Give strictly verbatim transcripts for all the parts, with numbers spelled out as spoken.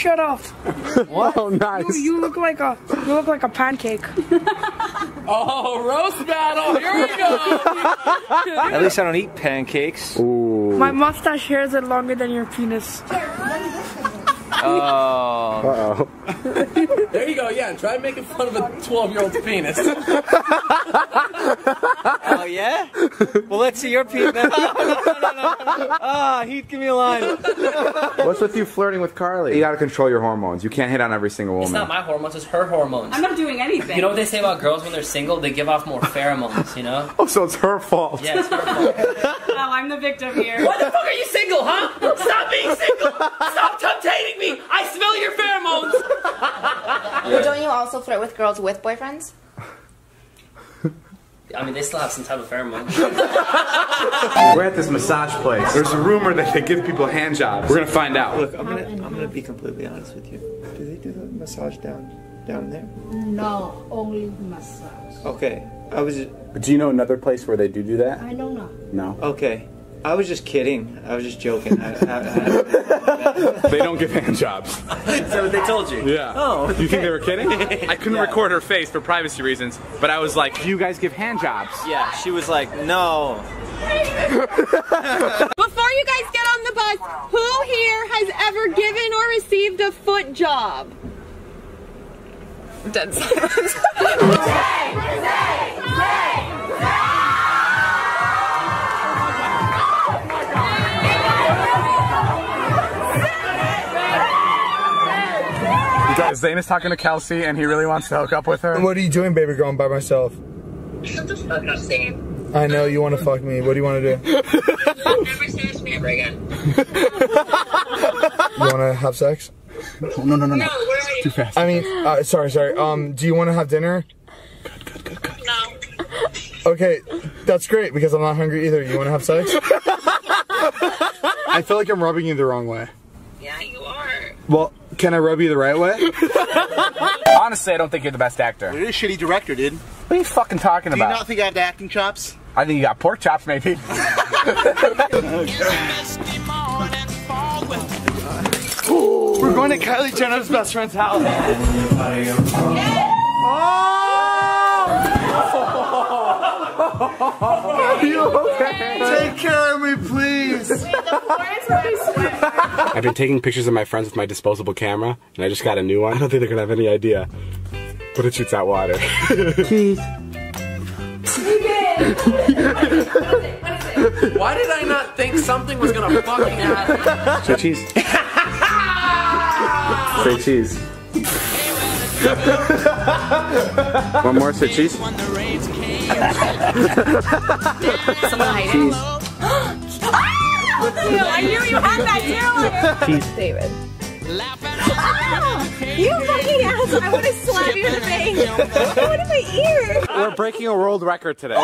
shut up. Wow, nice. You, you look like a you look like a pancake. Oh, roast battle! Here we go. At least I don't eat pancakes. Ooh. My mustache hairs are longer than your penis. Oh. Uh oh. There you go. Yeah, try making fun of a twelve-year-old's penis. Oh yeah? Well, let's see your penis. No, no, no, no, no. Ah, Heath, give me a line. What's with you flirting with Carly? You gotta control your hormones. You can't hit on every single woman. It's not my hormones. It's her hormones. I'm not doing anything. You know what they say about girls when they're single? They give off more pheromones. You know? Oh, so it's her fault. Yeah, it's her fault. Oh, I'm the victim here. Why the fuck are you single, huh? Stop being single. Stop temptating me. I smell your pheromones! Well, don't you also flirt with girls with boyfriends? I mean, they still have some type of pheromone. We're at this massage place. There's a rumor that they give people handjobs. We're gonna find out. Look, I'm gonna, I'm gonna be completely honest with you. Do they do the massage down, down there? No, only massage. Okay, I was just... Do you know another place where they do do that? I don't know. No? Okay. I was just kidding. I was just joking. I, I, I, they don't give hand jobs. So they told you? Yeah. Oh. Okay. You think they were kidding? I couldn't yeah. record her face for privacy reasons, but I was like, do you guys give hand jobs? Yeah, she was like, no. Before you guys get on the bus, who here has ever given or received a foot job? Dead silence. Zane is talking to Kelsey, and he really wants to hook up with her. What are you doing, baby girl? I'm by myself. Shut the fuck up, Zane. I know, you want to fuck me. What do you want to do? Never say to me ever again. You want to have sex? No, no, no, no. No, where are you? Too fast. I mean, uh, sorry, sorry. Um, do you want to have dinner? Good, good, good, good. No. Okay, that's great, because I'm not hungry either. You want to have sex? I feel like I'm rubbing you the wrong way. Yeah, you are. Well... Can I rub you the right way? Honestly, I don't think you're the best actor. You're a shitty director, dude. What are you fucking talking about? Do you not think I have the acting chops? I think you got pork chops, maybe. We're going to Kylie Jenner's best friend's house. Oh! Are you okay? Take care of me, please. Wait, the floor is my I've been taking pictures of my friends with my disposable camera, and I just got a new one. I don't think they're gonna have any idea, but it shoots out water. Keith. Why did I not think something was gonna fucking happen? Say cheese. Say cheese. One more, say cheese. Cheese. Ah! I knew you had that too. Cheese. David. Ah! You fucking ass! I want to slap you in the face. Out of my ear. We're breaking a world record today.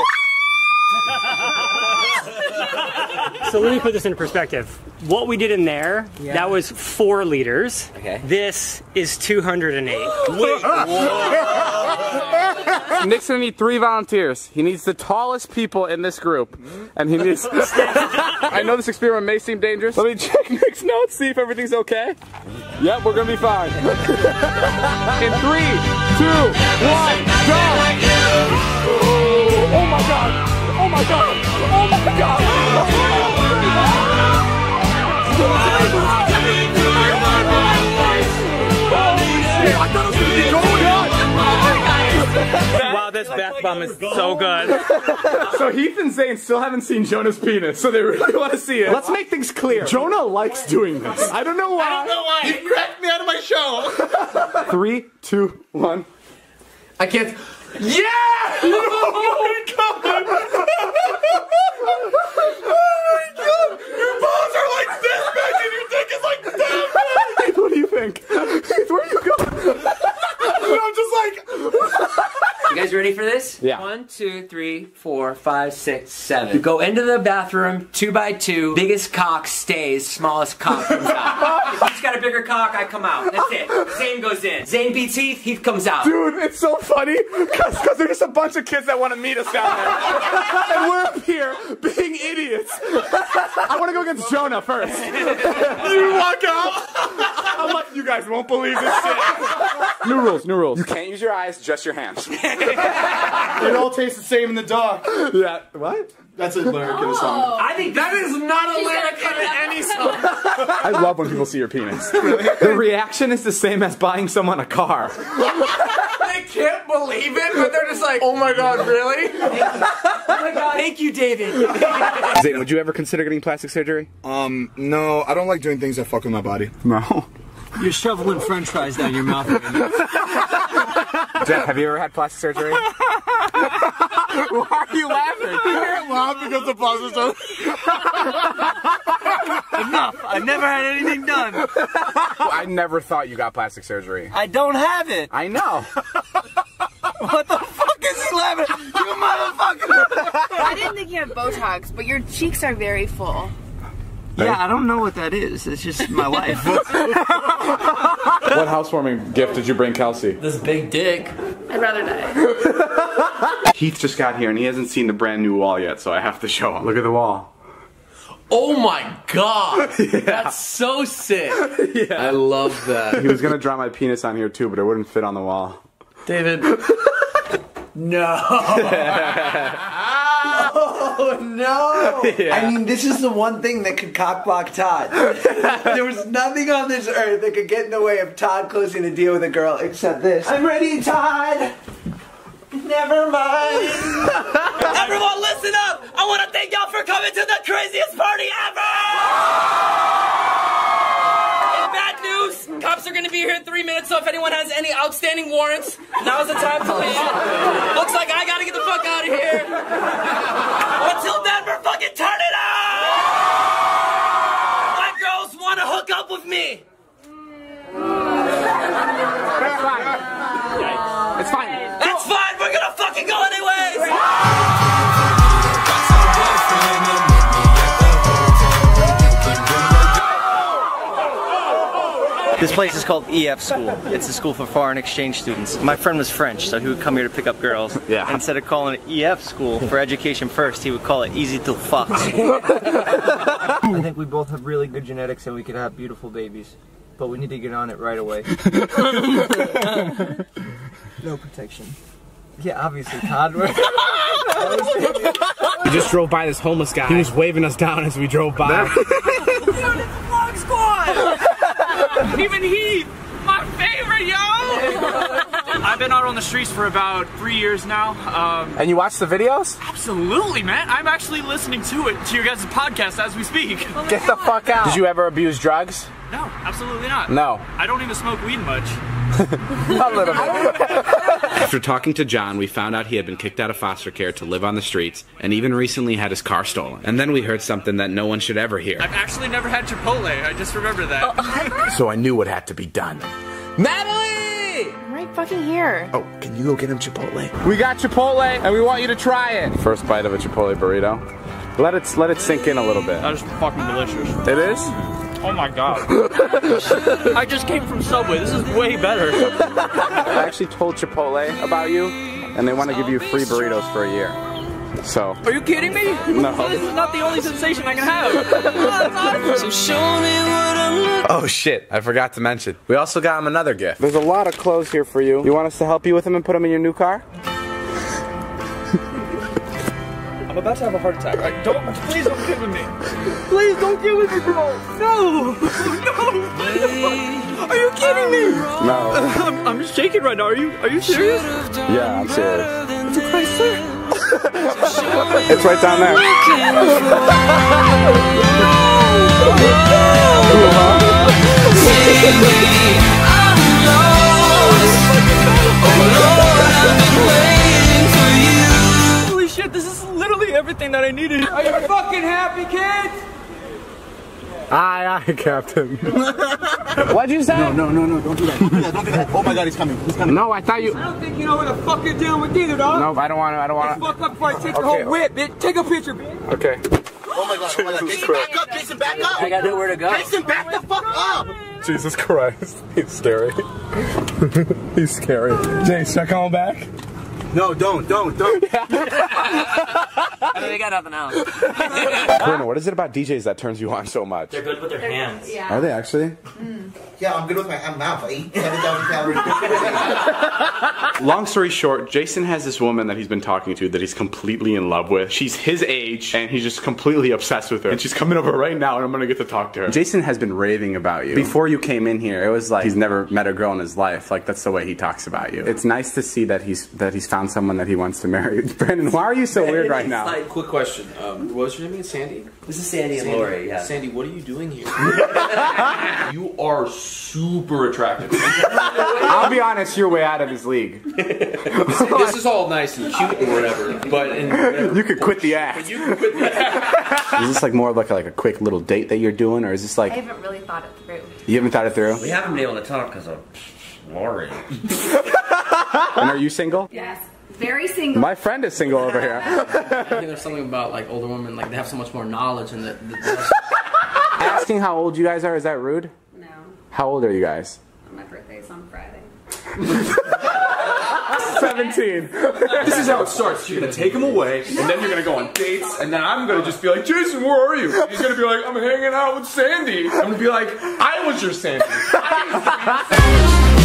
So let me put this into perspective. What we did in there, yeah. that was four liters. Okay. This is two hundred eight. Nick's gonna need three volunteers. He needs the tallest people in this group. And he needs... I know this experiment may seem dangerous. Let me check Nick's notes, see if everything's okay. Yep, we're gonna be fine. In three, two, one, go! Oh my god! Oh my god! Oh my god! I thought it was gonna be going on! Wow, this bath bomb is so good. So Heath and Zane still haven't seen Jonah's penis, so they really want to see it. Let's make things clear. Jonah likes doing this. I don't know why. I don't know why. You cracked me out of my shell. Three, two, one. I can't. Yeah! Oh my god! Oh my god! Your balls are like this big and your dick is like that big! What do you think? Where are you going? I'm just like... You guys ready for this? Yeah. One, two, three, four, five, six, seven. You go into the bathroom, two by two, biggest cock stays, smallest cock comes out. If he's got a bigger cock, I come out. That's it. Zane goes in. Zane beats Heath, Heath comes out. Dude, it's so funny, because there's just a bunch of kids that want to meet us down there. And we're up here being idiots. I want to go against Jonah first. You walk out. I'm like, you guys. guys won't believe this shit. New rules, new rules. You can't use your eyes, just your hands. It all tastes the same in the dark. Yeah, what? That's a lyric oh. in a song. I think that is not a lyric in any song. I love when people see your penis. The reaction is the same as buying someone a car. They can't believe it, but they're just like, oh my god, really? Oh my god, thank you, David. Zane, would you ever consider getting plastic surgery? Um, no, I don't like doing things that fuck with my body. No. You're shoveling french fries down your mouth. Jeff, have you ever had plastic surgery? Why are you laughing? I can't laugh because the plastic surgery. Enough. I never had anything done. Well, I never thought you got plastic surgery. I don't have it. I know. What the fuck is he laughing at? You motherfucker! I didn't think you had Botox, but your cheeks are very full. Yeah, I don't know what that is. It's just my life. What housewarming gift did you bring Kelsey? This big dick. I'd rather die. Heath just got here and he hasn't seen the brand new wall yet, so I have to show him. Look at the wall. Oh my god! Yeah. That's so sick! Yeah. I love that. He was gonna draw my penis on here too, but it wouldn't fit on the wall. David. No! Oh no! Yeah. I mean, this is the one thing that could cockblock Todd. There was nothing on this earth that could get in the way of Todd closing a deal with a girl except this. I'm ready, Todd! Never mind! Everyone listen up! I want to thank y'all for coming to the craziest party ever! In bad news, cops are going to be here in three minutes, so if anyone has any outstanding warrants, now's the time to leave. Looks like I gotta get the fuck out of here. Until then, we're fucking turning up! My girls want to hook up with me! That's fine. It's fine. That's fine! We're gonna fucking go anyways! This place is called E F School. It's a school for foreign exchange students. My friend was French, so he would come here to pick up girls. Yeah. Instead of calling it E F School for education first, he would call it Easy to Fuck. I think we both have really good genetics and we could have beautiful babies. But we need to get on it right away. No protection. Yeah, obviously, Todd. We just drove by this homeless guy. He was waving us down as we drove by. Dude, it's Vlog Squad! Even Heath, my favorite, yo! I've been out on the streets for about three years now. Um, and you watch the videos? Absolutely, man. I'm actually listening to it, to your guys' podcast as we speak. Oh Get God. the fuck out. Did you ever abuse drugs? No, absolutely not. No. I don't even smoke weed much. A little bit. After talking to John, we found out he had been kicked out of foster care to live on the streets, and even recently had his car stolen. And then we heard something that no one should ever hear. I've actually never had Chipotle, I just remember that. Oh. So I knew what had to be done. Natalie! I'm right fucking here. Oh, can you go get him Chipotle? We got Chipotle, and we want you to try it. First bite of a Chipotle burrito. Let it, let it sink in a little bit. That is fucking delicious. It is? Oh my god. I just came from Subway. This is way better. I actually told Chipotle about you, and they want to give you free burritos for a year. So. Are you kidding me? No. So this is not the only sensation I can have. So show me what I'm looking for. Oh shit, I forgot to mention. We also got him another gift. There's a lot of clothes here for you. You want us to help you with them and put them in your new car? I'm about to have a heart attack. Like, don't, please don't get with me. Please don't get with me, bro. No, no. Are you kidding me? No. I'm, I'm shaking right now. Are you? Are you serious? Yeah, I'm serious. It's a Chrysler. It's right down there. Holy shit! This is. Everything that I needed. Are you fucking happy, kids? Aye, aye, Captain. What'd you say? No, no, no, no, don't do that. Don't do that, don't do that. Oh my god, he's coming. He's coming. No, I thought you. I don't think you know what the fuck you're dealing with either, dog. No, I don't want to. I don't want to. Fuck up before I take okay. the whole whip, bitch. Take a picture, bitch. Okay. Oh my god, oh my god. Jason, back up, Jason, back up. I got nowhere to go. Jason, back the fuck up. Jesus Christ. He's scary. He's scary. Jason, should I come on back? No, don't, don't, don't. I mean, they got nothing else. Corinna, what is it about D Js that turns you on so much? They're good with their hands. Yeah. Are they actually? Mm. yeah, I'm good with my ham now, but I eat seven thousand calories. Long story short, Jason has this woman that he's been talking to that he's completely in love with. She's his age, and he's just completely obsessed with her. And she's coming over right now, and I'm gonna get to talk to her. Jason has been raving about you. Before you came in here, it was like he's never met a girl in his life. Like, that's the way he talks about you. It's nice to see that he's that he's found someone that he wants to marry. Brandon, why are you so weird right now? Like, quick question. Um, what was your name again? Sandy? This is Sandy, Sandy and Lori, yeah. Sandy, what are you doing here? You are super attractive. I'll be honest, you're way out of his league. this, this is all nice and cute or whatever, but in whatever you could quit the act. But you could quit the act. Is this like more of like a, like a quick little date that you're doing, or is this like? I haven't really thought it through. You haven't thought it through? We haven't been able to talk because of Lori. And are you single? Yes. Very single. My friend is single over here. I think there's something about like older women, like they have so much more knowledge and that. Asking how old you guys are, is that rude? No. How old are you guys? My birthday's on Friday. seventeen. This is how it starts. You're gonna take him away, and then you're gonna go on dates, and then I'm gonna just be like, Jason, where are you? He's gonna be like, I'm hanging out with Sandy. I'm gonna be like, I was your Sandy. I was your Sandy.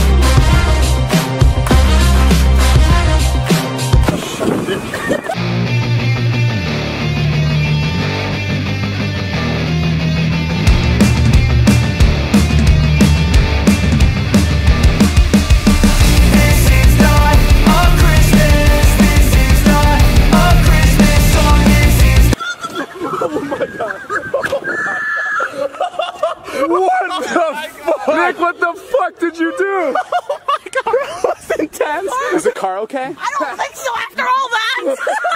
What the fuck did you do? Oh my god, that was intense. Is the car okay? I don't think so after all that.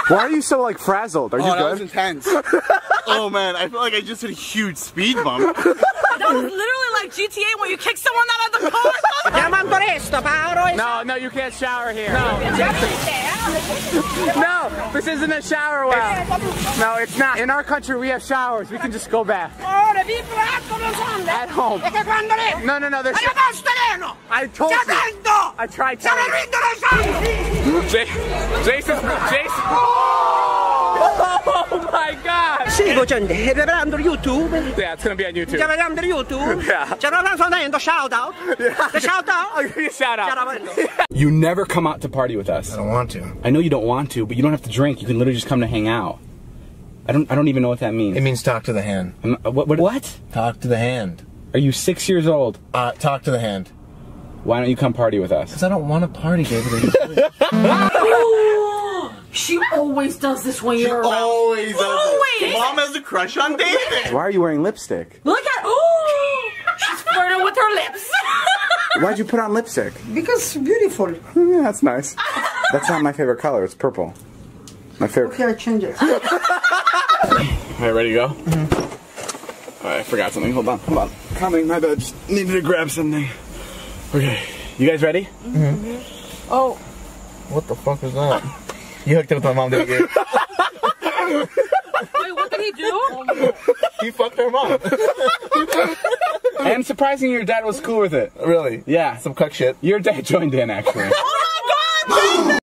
Why are you so like frazzled? Are oh, you good? Oh, that was intense. Oh man, I feel like I just hit a huge speed bump. That was literally like G T A when you kick someone out of the car. No, no, you can't shower here. No, no, this isn't a shower well. No, it's not. In our country, we have showers. We can just go back. At home. No, no, no, there's... I told you. I tried to. Jason, Jason. Oh my god! Sì, gente, verrà under YouTube. Yeah, it's gonna be on YouTube. Verrà under YouTube. Yeah. Shout out. Shout out. Shout out. You never come out to party with us. I don't want to. I know you don't want to, but you don't have to drink. You can literally just come to hang out. I don't. I don't even know what that means. It means talk to the hand. Not, what, what? What? Talk to the hand. Are you six years old? Uh, talk to the hand. Why don't you come party with us? Because I don't want to party, David. She always does this when you're around. She always does always. Mom has a crush on David. Why are you wearing lipstick? Look at, oh, she's flirting with her lips. Why'd you put on lipstick? Because beautiful. Yeah, that's nice. That's not my favorite color, it's purple. My favorite. Okay, I change it. Alright, ready to go? Mm-hmm. Alright, I forgot something, hold on, hold on. Coming, my bad, just needed to grab something. Okay, you guys ready? Mm-hmm. Oh. What the fuck is that? You hooked up with my mom the other day. Wait, what did he do? He fucked her mom. And surprisingly, your dad was cool with it. Really? Yeah. Some cuck shit. Your dad joined in, actually. Oh my god!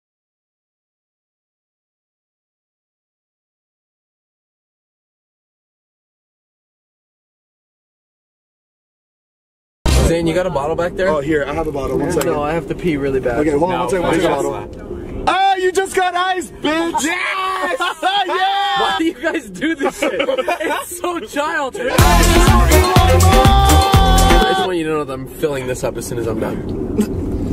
Zane, you got a bottle back there? Oh, here. I have a bottle. One second. No, I have to pee really bad. Okay, one, no, one second. One second. One second. You just got ice, bitch! Yes! Yeah! Why do you guys do this shit? It's so childish. I just want you to know that I'm filling this up as soon as I'm done.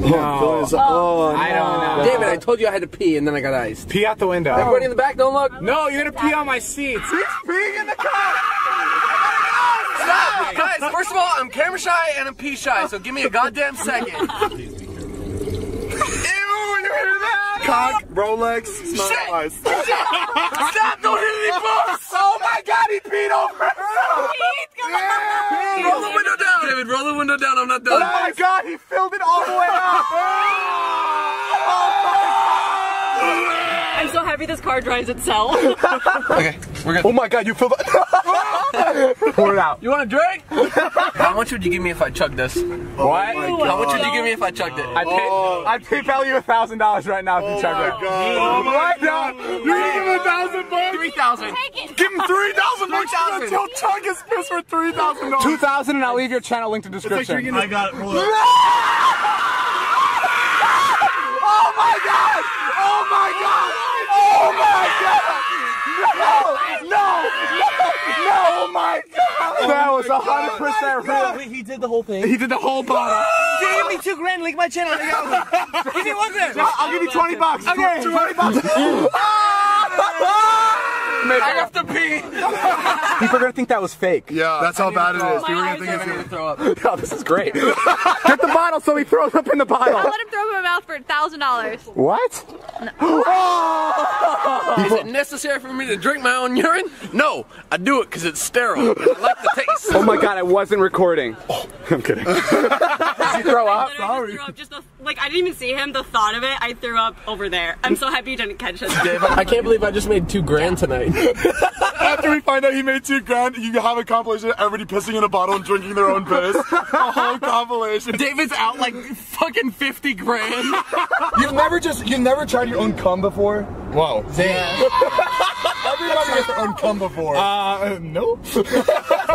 No. Oh, oh, I don't know. David, I told you I had to pee and then I got iced. Pee out the window. Everybody in the back, don't look. No, you're gonna pee on my seats. He's peeing in the car! Stop! Guys, first of all, I'm camera shy and I'm pee shy, so give me a goddamn second. Cock, Rolex, smile eyes. Stop. Stop! Don't hit any books! Oh my god, he peed over himself! Yeah. Roll the window down! David, roll the window down, I'm not done. Oh my god, he filled it all the way up! Oh, I'm so happy this car drives itself. Okay, we're good. Oh my god, you filled it. Pour it out. You want a drink? How much would you give me if I chugged this? Oh what? How much would you give me if I chugged it? I'd, pay, oh. I'd PayPal you a thousand dollars right now if oh you chugged it. Oh my God! You give him a thousand bucks? Three thousand. Give him three thousand bucks. He'll chug his piss for three thousand dollars. Two thousand, and I'll leave your channel link in the description. Like I got it. Roll it. Oh my God! Oh my God! Oh my God! No! No! No! Oh my God! That was a hundred percent real. Wait, he did the whole thing. He did the whole bottle. Give me two grand. Link my channel. Give me one grand. I'll give you twenty bucks. Okay, twenty bucks. I have to pee. People are gonna think that was fake. Yeah, that's how bad it is. People are gonna think it's fake. Oh, this is great. Get the bottle so he throws up in the bottle. I'll let him throw up in my mouth for a thousand dollars. What? No. Oh! Is it necessary for me to drink my own urine? No, I do it because it's sterile. I like the taste. Oh my God, I wasn't recording. Oh, I'm kidding. Did you throw up? Sorry. Threw up just the, like I didn't even see him. The thought of it, I threw up over there. I'm so happy you didn't catch it. Dave, I can't believe I just made two grand tonight. After we find out he made two grand, you have a compilation of everybody pissing in a bottle and drinking their own piss. A whole compilation. David's out like fucking fifty grand. You've never just you never tried your own cum before? Whoa. Zane. Everybody has their own cum before. Uh, nope.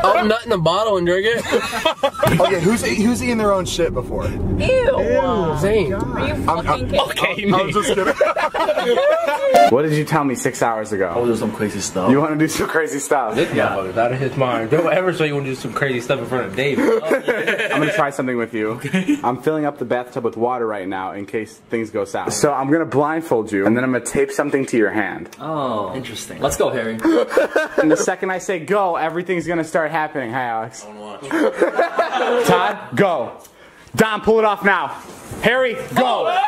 I'll nut in a bottle and drink it. Okay, who's who's eaten their own shit before? Ew. Ew. Zane. Are you fucking I'm, I'm, kidding? Okay, I'm, I'm just kidding. What did you tell me six hours ago? I want to do some crazy stuff. You want to do some crazy stuff? This yeah. motherfucker's out of his mind. Don't ever say you want to do some crazy stuff in front of David. I'm going to try something with you. Okay. I'm filling up the bathtub with water right now in case things go south. So I'm going to blindfold you, and then I'm going to tape something to your hand. Oh. Interesting. Let's go, Harry. And the second I say go, everything's going to start happening. Hi, Alex. Don't watch. Todd, go. Dom, pull it off now. Harry, go. Harry.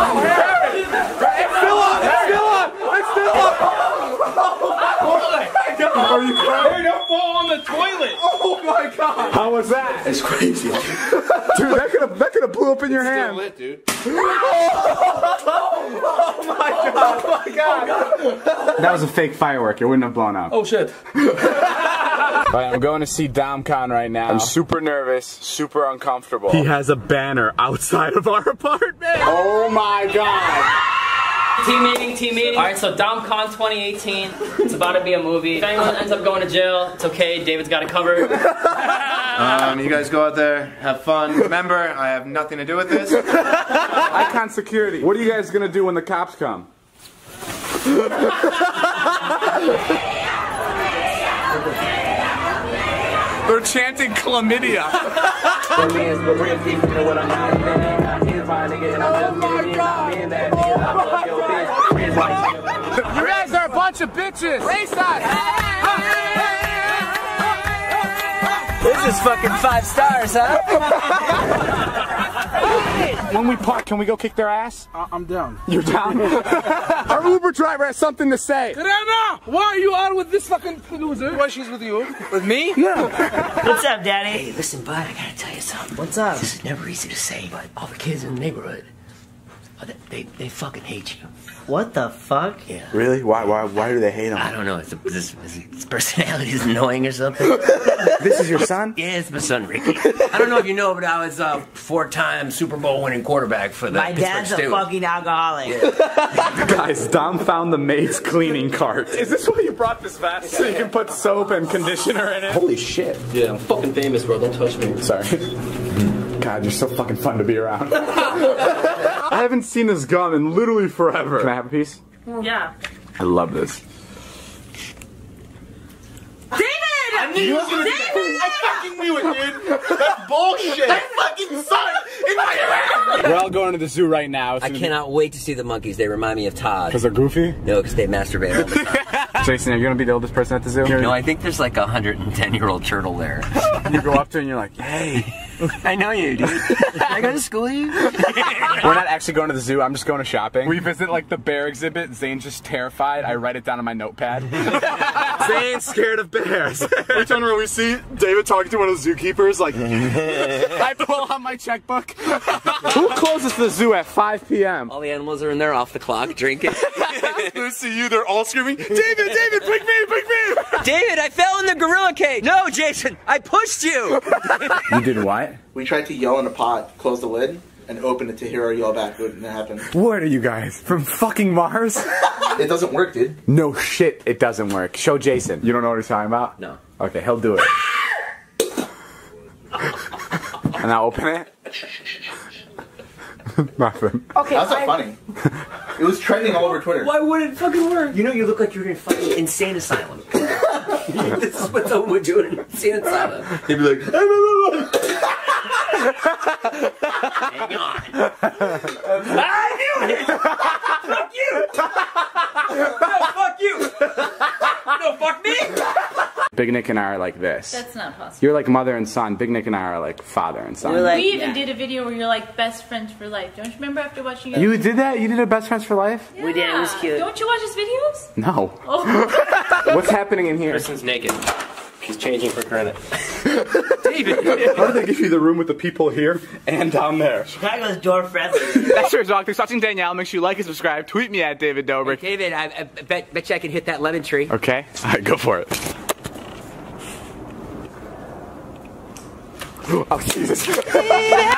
It's still up! It's still up! It's still up! Oh my God! Are you crying? Don't fall on the toilet! Oh my God! How was that? It's crazy, dude. That could have that could have blew up in your hand. Still lit, dude. Oh my God! Oh my God! That was a fake firework. It wouldn't have blown up. Oh shit! Alright, I'm going to see DomCon right now. I'm super nervous, super uncomfortable. He has a banner outside of our apartment. Oh my God. Team meeting, team meeting. Alright, so DomCon twenty eighteen. It's about to be a movie. If anyone ends up going to jail, it's okay. David's got it covered. Um, you guys go out there, have fun. Remember, I have nothing to do with this. Icon security. What are you guys going to do when the cops come? They're chanting chlamydia. Oh my God! Oh my God! You guys are a bunch of bitches! Race that! This is fucking five stars, huh? When we park, can we go kick their ass? Uh, I'm down. You're down? Our Uber driver has something to say. Corinna! Why are you out with this fucking loser? Why she's with you? With me? Yeah. What's up, Daddy? Hey, listen, bud, I gotta tell you something. What's up? This is never easy to say, but all the kids in the neighborhood, they, they fucking hate you. What the fuck? Yeah. Really? Why Why? Why do they hate him? I don't know. It's a, this, his personality is annoying or something. This is your son? Yeah, it's my son, Ricky. I don't know if you know, but I was a uh, four-time Super Bowl winning quarterback for the My Pittsburgh dad's a Steelers. Fucking alcoholic. Yeah. Guys, Dom found the maid's cleaning cart. Is this why you brought this vest? So you can put soap and conditioner in it? Holy shit. Yeah, I'm fucking famous, bro. Don't touch me. Sorry. God, you're so fucking fun to be around. I haven't seen this gum in literally forever. Can I have a piece? Yeah. I love this. I knew you were David! I fucking knew it, dude! That's bullshit! I fucking saw it in my ass! We're all going to the zoo right now. I cannot wait to see the monkeys. They remind me of Todd. Because they're goofy? No, because they masturbate all the time. Jason, are you going to be the oldest person at the zoo? No, I think there's like a one hundred ten year old turtle there. You go up to it and you're like, hey. I know you, dude. Can I go to school with you? We're not actually going to the zoo. I'm just going to shopping. We visit like the bear exhibit. Zane's just terrified. I write it down on my notepad. Zane's scared of bears. We turn around, we see David talking to one of the zookeepers, like, I pull out my checkbook. Who closes the zoo at five P M? All the animals are in there off the clock drinking. Lucy, you, they're all screaming, David, David, bring me, bring me! David, I fell in the gorilla cage! No, Jason, I pushed you! You did what? We tried to yell in a pot, close the lid, and open it to hear our yell back. It didn't happen. What are you guys? From fucking Mars? It doesn't work, dude. No shit, it doesn't work. Show Jason. You don't know what he's talking about? No. Okay, he'll do it. And I'll open it. Nothing. Okay, that's not I... funny. It was trending all over Twitter. Why would it fucking work? You know you look like you're in fucking insane asylum. This is what someone would do in an insane asylum. They'd be like, hang on. I knew it! Fuck you! No, fuck you! No, fuck me! Big Nick and I are like this. That's not possible. You're like mother and son. Big Nick and I are like father and son. Like, we even yeah. did a video where you're like best friends for life. Don't you remember after watching it? You did that? You did a best friends for life? Yeah. We did. It was cute. Don't you watch his videos? No. Oh. What's happening in here? Kristen's naked. She's changing for Corinna. David! How did they give you the room with the people here and down there? Chicago's door friendly. That's your dog. Thanks for watching, Danielle. Make sure you like and subscribe. Tweet me at David Dobrik. Hey, David, I, I bet, bet you I can hit that lemon tree. Okay. All right, go for it. Oh, Jesus.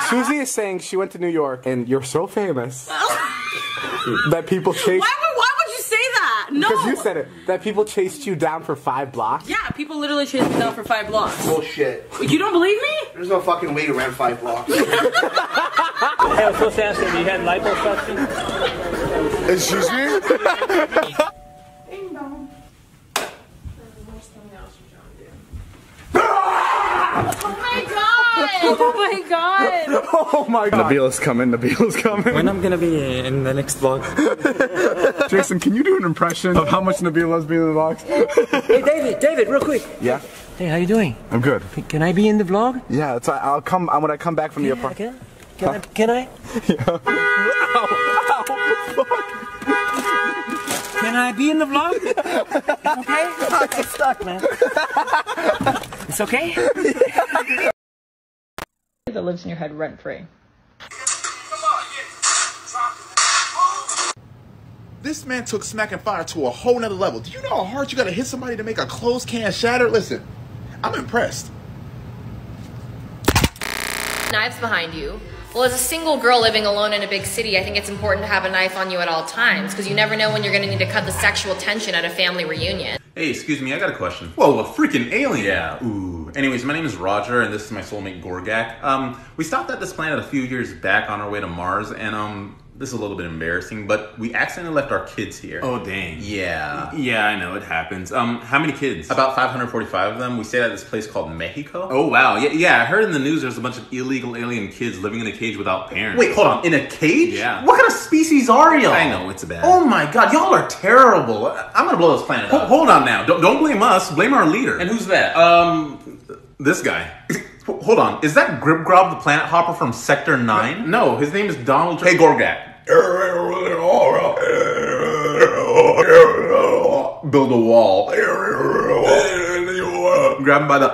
Susie is saying she went to New York and you're so famous that people chase... No. Because you said it. That people chased you down for five blocks? Yeah, people literally chased me down for five blocks. Bullshit. You don't believe me? There's no fucking way to run five blocks. Hey, I was supposed to ask you, you had liposuction? Excuse me? Ding dong. That's the worst thing else you don't do. Oh my god! Oh my god! Oh my god! Nabila's coming, Nabila's coming. When I'm gonna be in the next vlog? Jason, can you do an impression of how much Nabil loves being in the box? Hey, David, David, real quick. Yeah? Hey, how you doing? I'm good. Can I be in the vllog? Yeah, it's, I'll come, when I come back from the apartment. Can, can, huh? can I? Can I? Yeah. Ow, ow, fuck. Can I be in the vlog? Okay? Oh, I'm stuck, man. It's okay? That lives in your head rent-free. This man took Smack and Fire to a whole nother level. Do you know how hard you gotta hit somebody to make a closed can shatter? Listen, I'm impressed. Knives behind you. Well, as a single girl living alone in a big city, I think it's important to have a knife on you at all times, because you never know when you're gonna need to cut the sexual tension at a family reunion. Hey, excuse me, I got a question. Whoa, a freaking alien. Yeah, ooh. Anyways, my name is Roger, and this is my soulmate, Gorgak. Um, we stopped at this planet a few years back on our way to Mars, and um... this is a little bit embarrassing, but we accidentally left our kids here. Oh, dang. Yeah. Yeah, I know. It happens. Um, how many kids? About five hundred forty-five of them. We stayed at this place called Mexico. Oh, wow. Yeah, yeah, I heard in the news there's a bunch of illegal alien kids living in a cage without parents. Wait, hold on. In a cage? Yeah. What kind of species are y'all? I know. It's bad. Oh, my God. Y'all are terrible. I'm going to blow this planet up. Hold on now. Don't, don't blame us. Blame our leader. And who's that? Um, this guy. Hold on. Is that Grip-Grab the planet hopper from Sector nine? No, his name is Donald Trump. Hey, Gorgat. Build a wall. Grab him by the...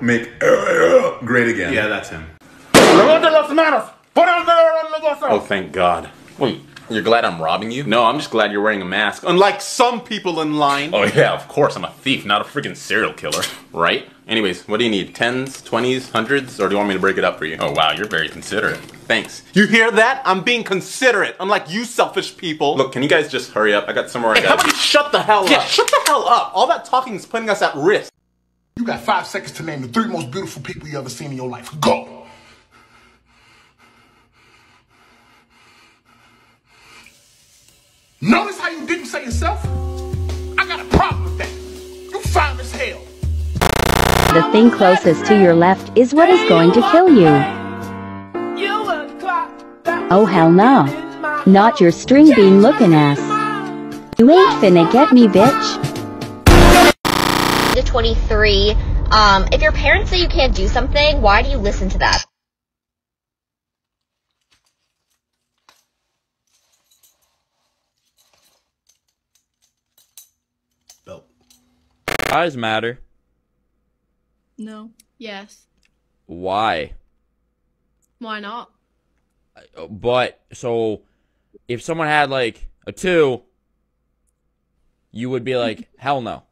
Make great again. Yeah, that's him. Oh, thank God. Wait, you're glad I'm robbing you? No, I'm just glad you're wearing a mask. Unlike some people in line. Oh yeah, of course. I'm a thief, not a freaking serial killer. Right? Anyways, what do you need? Tens, twenties, hundreds, or do you want me to break it up for you? Oh wow, you're very considerate. Thanks. You hear that? I'm being considerate, unlike you selfish people. Look, can you guys just hurry up? I got somewhere hey, I gotta how about you shut the hell yeah, up? Yeah, shut the hell up. All that talking is putting us at risk. You got five seconds to name the three most beautiful people you ever seen in your life. Go! Notice how you didn't say yourself? I got a problem with that. You foul as hell. The thing closest to your left is what is going to kill you. Oh hell no. Not your string bean looking ass. You ain't finna get me, bitch. To twenty-three, um, if your parents say you can't do something, why do you listen to that? Eyes matter. No. Yes. Why? Why not? But, so, if someone had, like, a two, you would be like, hell no.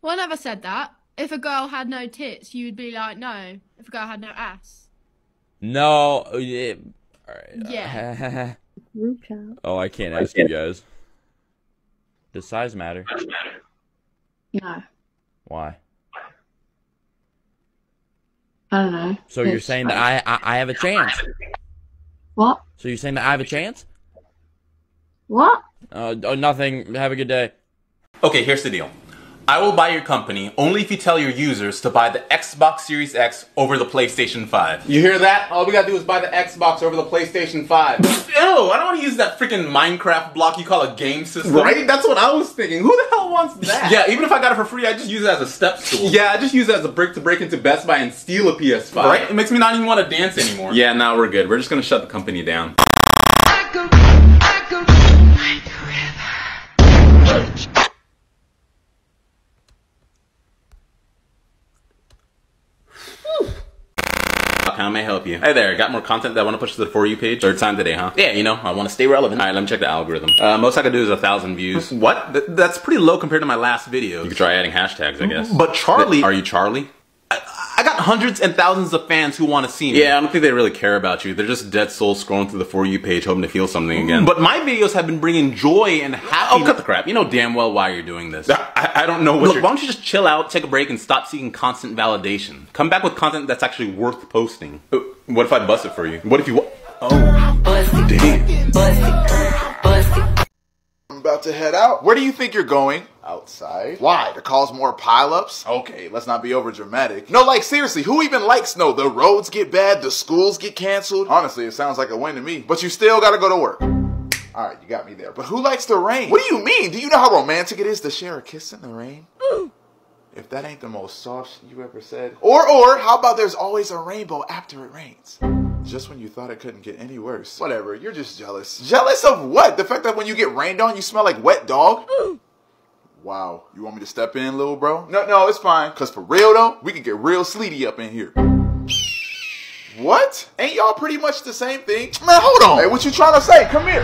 Well, I never said that. If a girl had no tits, you would be like, no. If a girl had no ass. No. It, all right. Yeah. Oh, I can't ask you guys. Does size matter? No. Why? I don't know. So it's, you're saying that I, I I have a chance? What? So you're saying that I have a chance? What? Uh, oh, nothing. Have a good day. Okay, here's the deal. I will buy your company only if you tell your users to buy the Xbox Series X over the PlayStation five. You hear that? All we gotta do is buy the Xbox over the PlayStation five. Ew, I don't wanna use that freaking Minecraft block you call a game system. Right? That's what I was thinking. Who the hell wants that? Yeah, even if I got it for free, I just use it as a step stool. Yeah, I just use it as a brick to break into Best Buy and steal a P S five. Right? It makes me not even wanna dance anymore. Yeah, now we're good. We're just gonna shut the company down. How may I help you? Hey there, got more content that I want to push to the For You page? Third time today, huh? Yeah, you know, I want to stay relevant. Alright, let me check the algorithm. Uh, most I could do is a thousand views. What? Th that's pretty low compared to my last video. You could try adding hashtags, I guess. But Charlie- Th Are you Charlie? I, I got hundreds and thousands of fans who want to see me. Yeah, I don't think they really care about you. They're just dead souls scrolling through the For You page hoping to feel something again. But my videos have been bringing joy and happiness. Oh, cut the crap. You know damn well why you're doing this. I, I don't know what Look, you're- why don't you just chill out, take a break, and stop seeking constant validation. Come back with content that's actually worth posting. What if I bust it for you? What if you- Oh. Bust it. Damn. Bust it. Bust it. I'm about to head out. Where do you think you're going? Outside. Why? To cause more pileups? Okay, let's not be over dramatic. No, like seriously, who even likes snow? The roads get bad, the schools get canceled. Honestly, it sounds like a win to me. But you still gotta go to work. Alright, you got me there. But who likes the rain? What do you mean? Do you know how romantic it is to share a kiss in the rain? Ooh. If that ain't the most soft you ever said. Or, or, how about there's always a rainbow after it rains? Just when you thought it couldn't get any worse. Whatever, you're just jealous. Jealous of what? The fact that when you get rained on, you smell like wet dog? Ooh. Wow. You want me to step in, little bro? No, no, it's fine. Cause for real though, we can get real sleety up in here. What? Ain't y'all pretty much the same thing? Man, hold on. Hey, what you trying to say? Come here.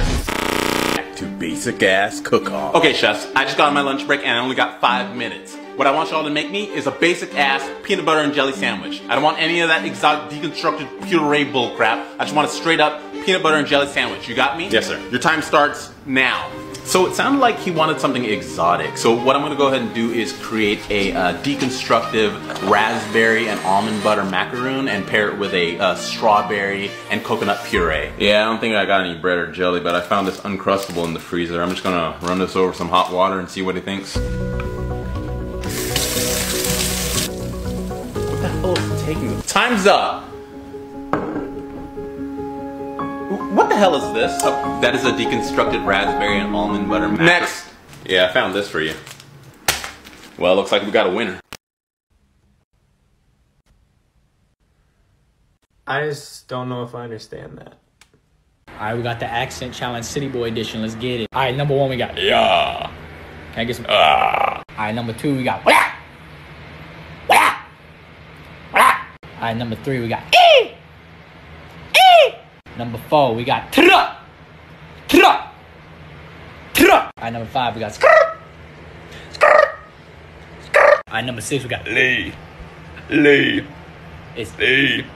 Back to basic ass cook-off. Okay, chefs, I just got on my lunch break and I only got five minutes. What I want y'all to make me is a basic ass peanut butter and jelly sandwich. I don't want any of that exotic deconstructed puree bull crap. I just want a straight up peanut butter and jelly sandwich. You got me? Yes, sir. Your time starts now. So it sounded like he wanted something exotic. So what I'm gonna go ahead and do is create a uh, deconstructive raspberry and almond butter macaroon and pair it with a uh, strawberry and coconut puree. Yeah, I don't think I got any bread or jelly, but I found this Uncrustable in the freezer. I'm just gonna run this over some hot water and see what he thinks. What the hell is it taking? Time's up! What the hell is this? Oh, that is a deconstructed raspberry and almond butter macaroon. Next! Yeah, I found this for you. Well, looks like we got a winner. I just don't know if I understand that. Alright, we got the Accent Challenge City Boy Edition. Let's get it. Alright, number one, we got... Yeah! Can I get some... Uh. Alright, number two, we got... Wah! Wah! Wah! Alright, number three, we got... Eee! Number four, we got tra, tra, tra. Alright, number five, we got skr, skr, skr. Alright, number six, we got Lee, Lee. It's Lee.